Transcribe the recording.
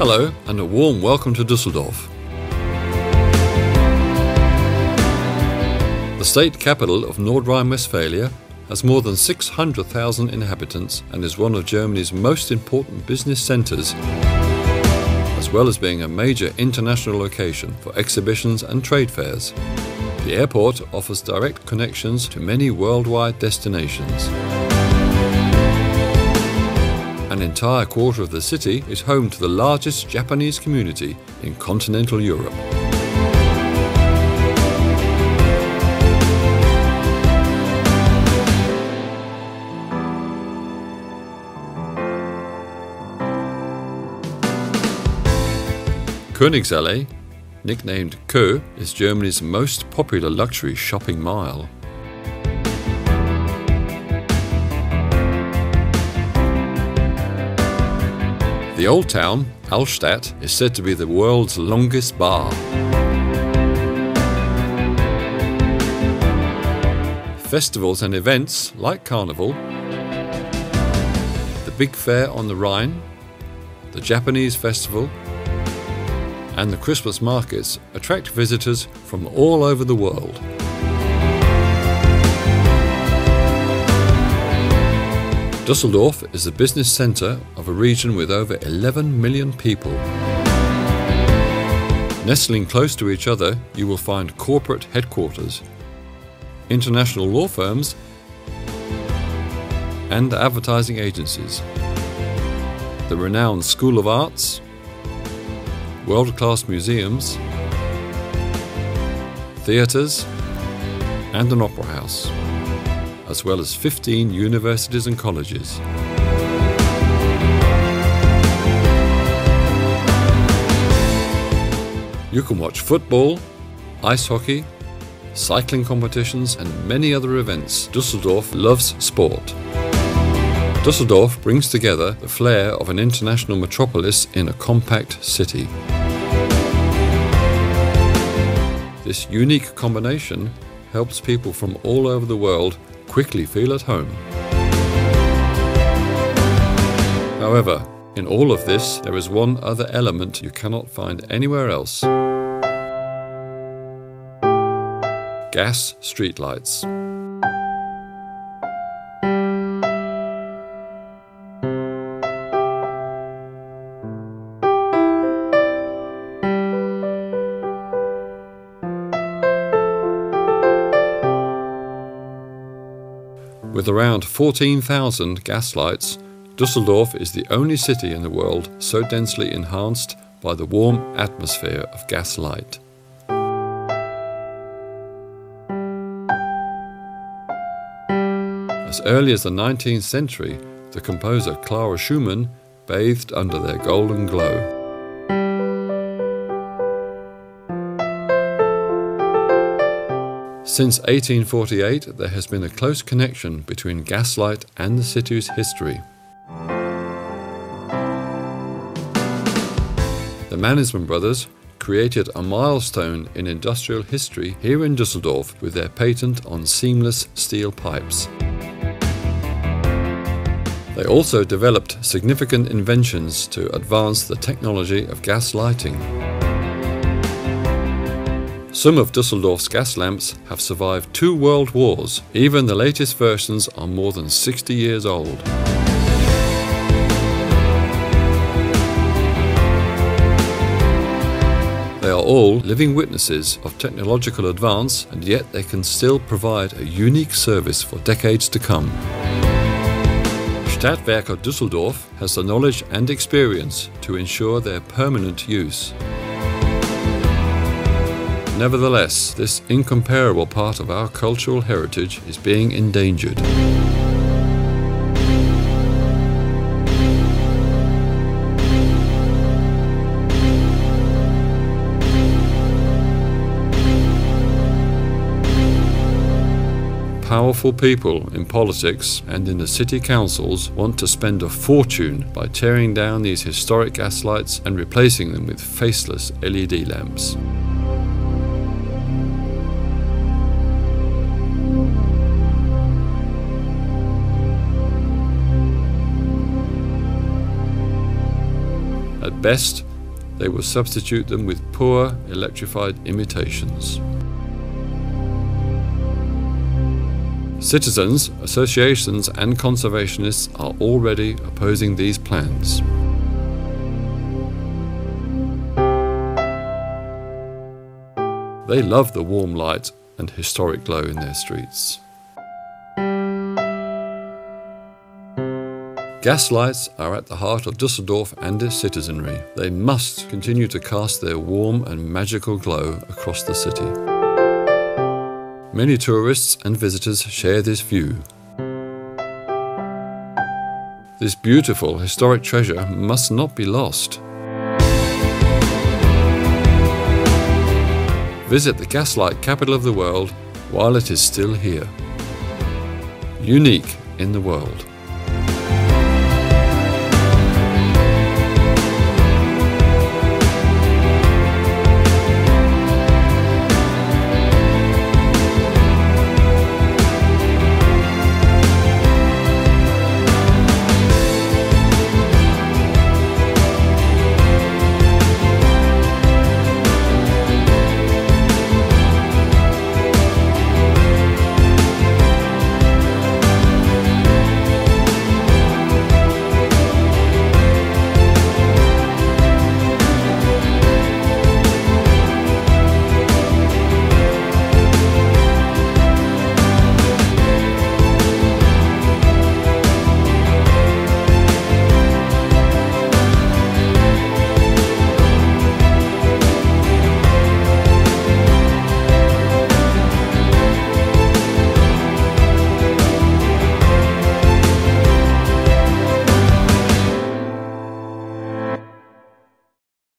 Hello, and a warm welcome to Düsseldorf. The state capital of North Rhine-Westphalia has more than 600,000 inhabitants and is one of Germany's most important business centres, as well as being a major international location for exhibitions and trade fairs. The airport offers direct connections to many worldwide destinations. An entire quarter of the city is home to the largest Japanese community in continental Europe. Königsallee, nicknamed Kö, is Germany's most popular luxury shopping mile. The old town, Altstadt, is said to be the world's longest bar. Festivals and events like Carnival, the Big Fair on the Rhine, the Japanese Festival, and the Christmas markets attract visitors from all over the world. Düsseldorf is the business centre of a region with over 11 million people. Nestling close to each other, you will find corporate headquarters, international law firms, and advertising agencies, the renowned School of Arts, world-class museums, theatres, and an opera house, as well as 15 universities and colleges. You can watch football, ice hockey, cycling competitions, and many other events. Düsseldorf loves sport. Düsseldorf brings together the flair of an international metropolis in a compact city. This unique combination helps people from all over the world quickly feel at home. However, in all of this, there is one other element you cannot find anywhere else: gas streetlights. With around 14,000 gas lights, Düsseldorf is the only city in the world so densely enhanced by the warm atmosphere of gas light. As early as the 19th century, the composer Clara Schumann bathed under their golden glow. Since 1848, there has been a close connection between gaslight and the city's history. The Mannesmann brothers created a milestone in industrial history here in Düsseldorf with their patent on seamless steel pipes. They also developed significant inventions to advance the technology of gas lighting. Some of Düsseldorf's gas lamps have survived 2 world wars. Even the latest versions are more than 60 years old. They are all living witnesses of technological advance, and yet they can still provide a unique service for decades to come. Stadtwerke Düsseldorf has the knowledge and experience to ensure their permanent use. Nevertheless, this incomparable part of our cultural heritage is being endangered. Powerful people in politics and in the city councils want to spend a fortune by tearing down these historic gaslights and replacing them with faceless LED lamps. At best, they will substitute them with poor, electrified imitations. Citizens, associations and conservationists are already opposing these plans. They love the warm light and historic glow in their streets. Gas lights are at the heart of Düsseldorf and its citizenry. They must continue to cast their warm and magical glow across the city. Many tourists and visitors share this view. This beautiful historic treasure must not be lost. Visit the gaslight capital of the world while it is still here. Unique in the world.